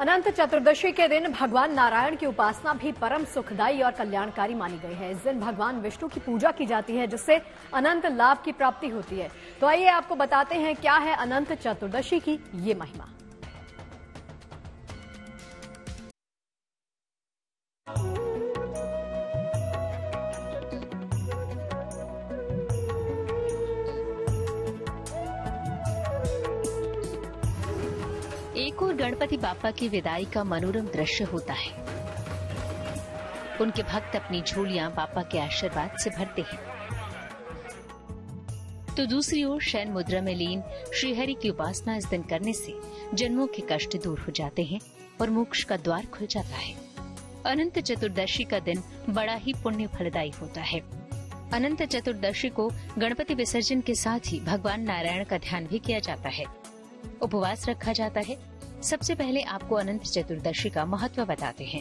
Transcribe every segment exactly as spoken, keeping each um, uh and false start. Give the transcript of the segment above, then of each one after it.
अनंत चतुर्दशी के दिन भगवान नारायण की उपासना भी परम सुखदायी और कल्याणकारी मानी गई है। इस दिन भगवान विष्णु की पूजा की जाती है, जिससे अनंत लाभ की प्राप्ति होती है। तो आइए आपको बताते हैं क्या है अनंत चतुर्दशी की ये महिमा। एक और गणपति बापा की विदाई का मनोरम दृश्य होता है। उनके भक्त अपनी झोलियां बापा के आशीर्वाद से भरते हैं, तो दूसरी ओर शयन मुद्रा में लीन श्रीहरि की उपासना इस दिन करने से जन्मों के कष्ट दूर हो जाते हैं और मोक्ष का द्वार खुल जाता है। अनंत चतुर्दशी का दिन बड़ा ही पुण्य फलदायी होता है। अनंत चतुर्दशी को गणपति विसर्जन के साथ ही भगवान नारायण का ध्यान भी किया जाता है, उपवास रखा जाता है। सबसे पहले आपको अनंत चतुर्दशी का महत्व बताते हैं।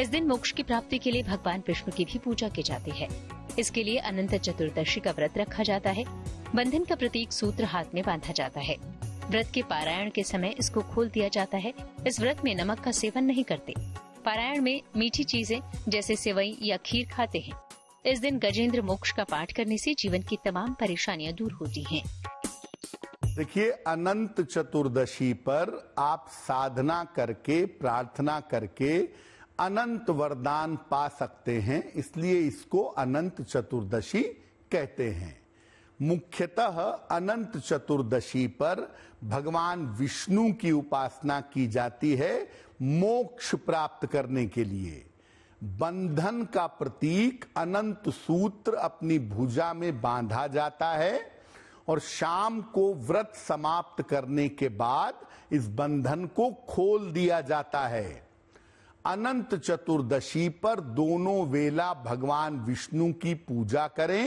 इस दिन मोक्ष की प्राप्ति के लिए भगवान विष्णु की भी पूजा की जाती है। इसके लिए अनंत चतुर्दशी का व्रत रखा जाता है। बंधन का प्रतीक सूत्र हाथ में बांधा जाता है। व्रत के पारायण के समय इसको खोल दिया जाता है। इस व्रत में नमक का सेवन नहीं करते। पारायण में मीठी चीजें जैसे सेवई या खीर खाते हैं। इस दिन गजेंद्र मोक्ष का पाठ करने से जीवन की तमाम परेशानियां दूर होती हैं। देखिए, अनंत चतुर्दशी पर आप साधना करके, प्रार्थना करके अनंत वरदान पा सकते हैं, इसलिए इसको अनंत चतुर्दशी कहते हैं। मुख्यतः अनंत चतुर्दशी पर भगवान विष्णु की उपासना की जाती है मोक्ष प्राप्त करने के लिए। बंधन का प्रतीक अनंत सूत्र अपनी भुजा में बांधा जाता है और शाम को व्रत समाप्त करने के बाद इस बंधन को खोल दिया जाता है। अनंत चतुर्दशी पर दोनों वेला भगवान विष्णु की पूजा करें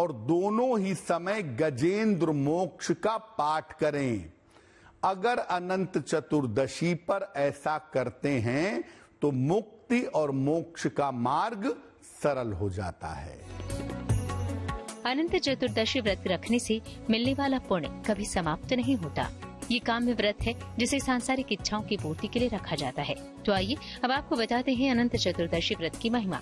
और दोनों ही समय गजेंद्र मोक्ष का पाठ करें। अगर अनंत चतुर्दशी पर ऐसा करते हैं तो मुक्ति और मोक्ष का मार्ग सरल हो जाता है। अनंत चतुर्दशी व्रत रखने से मिलने वाला पुण्य कभी समाप्त नहीं होता। ये काम्य व्रत है जिसे सांसारिक इच्छाओं की पूर्ति के लिए रखा जाता है। तो आइए अब आपको बताते हैं अनंत चतुर्दशी व्रत की महिमा।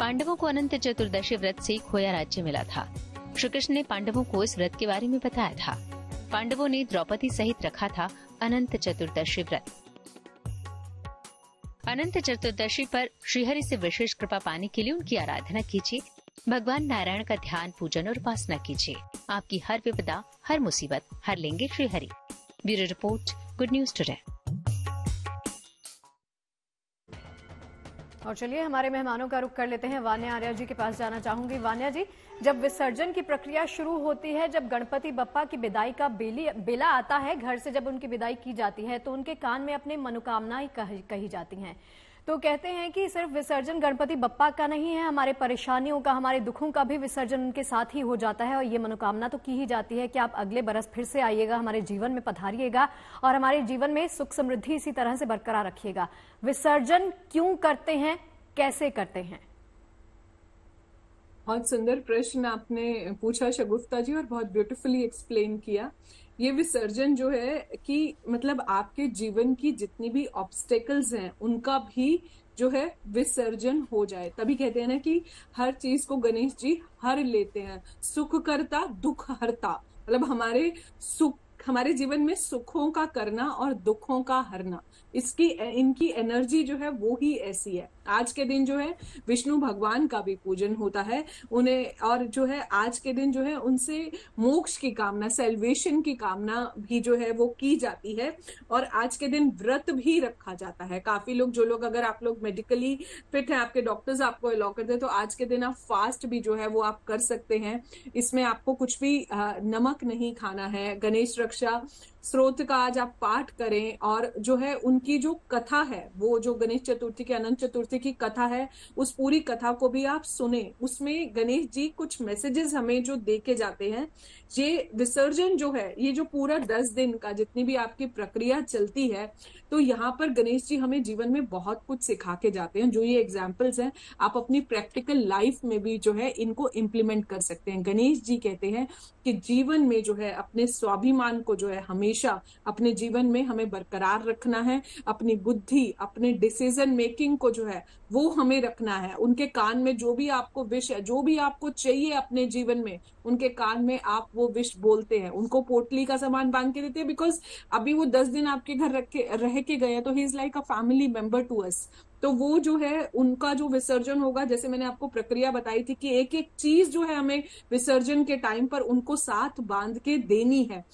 पांडवों को अनंत चतुर्दशी व्रत से खोया राज्य मिला था। श्री कृष्ण ने पांडवों को इस व्रत के बारे में बताया था। पांडवों ने द्रौपदी सहित रखा था अनंत चतुर्दशी व्रत। अनंत चतुर्दशी पर श्रीहरि से विशेष कृपा पाने के लिए उनकी आराधना कीजिए। भगवान नारायण का ध्यान, पूजन और उपासना कीजिए। आपकी हर विपदा, हर मुसीबत हर लेंगे Shrihari. Bureau report, good news today. और चलिए हमारे मेहमानों का रुख कर लेते हैं। वान्या आर्या जी के पास जाना चाहूंगी। वान्या जी, जब विसर्जन की प्रक्रिया शुरू होती है, जब गणपति बप्पा की विदाई का बेली बेला आता है, घर से जब उनकी विदाई की जाती है तो उनके कान में अपने मनोकामनाएं कह, कही जाती हैं। तो कहते हैं कि सिर्फ विसर्जन गणपति बप्पा का नहीं है, हमारे परेशानियों का, हमारे दुखों का भी विसर्जन उनके साथ ही हो जाता है। और ये मनोकामना तो की ही जाती है कि आप अगले बरस फिर से आइएगा, हमारे जीवन में पधारिएगा और हमारे जीवन में सुख समृद्धि इसी तरह से बरकरार रखिएगा। विसर्जन क्यों करते हैं, कैसे करते हैं? बहुत सुंदर प्रश्न आपने पूछा शगुफ्ता जी, और बहुत ब्यूटीफुली एक्सप्लेन किया। ये विसर्जन जो है कि मतलब आपके जीवन की जितनी भी ऑब्स्टेकल्स हैं उनका भी जो है विसर्जन हो जाए। तभी कहते हैं ना कि हर चीज को गणेश जी हर लेते हैं। सुख करता, दुख हरता, मतलब हमारे सुख, हमारे जीवन में सुखों का करना और दुखों का हरना, इसकी इनकी एनर्जी जो है वो ही ऐसी है। आज के दिन जो है विष्णु भगवान का भी पूजन होता है उन्हें, और जो है आज के दिन जो है उनसे मोक्ष की कामना, सेल्वेशन की कामना भी जो है वो की जाती है। और आज के दिन व्रत भी रखा जाता है। काफी लोग, जो लोग, अगर आप लोग मेडिकली फिट हैं, आपके डॉक्टर्स आपको अलाउ करते हैं, तो आज के दिन आप फास्ट भी जो है वो आप कर सकते हैं। इसमें आपको कुछ भी नमक नहीं खाना है। गणेश रक्षा स्रोत का आज आप पाठ करें और जो है उनकी जो कथा है वो, जो गणेश चतुर्थी के, अनंत चतुर्थी शास्त्री की कथा है, उस पूरी कथा को भी आप सुने। उसमें गणेश जी कुछ मैसेजेस हमें जो दे के जाते हैं। ये विसर्जन जो है, ये जो पूरा दस दिन का जितनी भी आपकी प्रक्रिया चलती है, तो यहाँ पर गणेश जी हमें जीवन में बहुत कुछ सिखा के जाते हैं। जो ये एग्जाम्पल्स हैं, आप अपनी प्रैक्टिकल लाइफ में भी जो है इनको इम्प्लीमेंट कर सकते हैं। गणेश जी कहते हैं कि जीवन में जो है अपने स्वाभिमान को जो है हमेशा अपने जीवन में हमें बरकरार रखना है, अपनी बुद्धि, अपने डिसीजन मेकिंग को जो है वो हमें रखना है। उनके कान में जो भी आपको विश है, जो भी आपको चाहिए अपने जीवन में, उनके कान में आप वो विश बोलते हैं। उनको पोटली का सामान बांध के देते हैं, बिकॉज अभी वो दस दिन आपके घर रखे रह के गए, तो he is like a family member to us. तो वो जो है उनका जो विसर्जन होगा, जैसे मैंने आपको प्रक्रिया बताई थी कि एक एक चीज जो है हमें विसर्जन के टाइम पर उनको साथ बांध के देनी है।